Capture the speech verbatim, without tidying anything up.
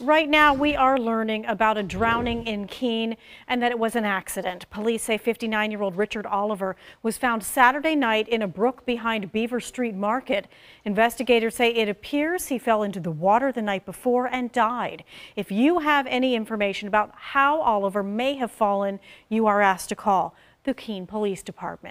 Right now, we are learning about a drowning in Keene and that it was an accident. Police say fifty-nine-year-old Richard Oliver was found Saturday night in a brook behind Beaver Street Market. Investigators say it appears he fell into the water the night before and died. If you have any information about how Oliver may have fallen, you are asked to call the Keene Police Department.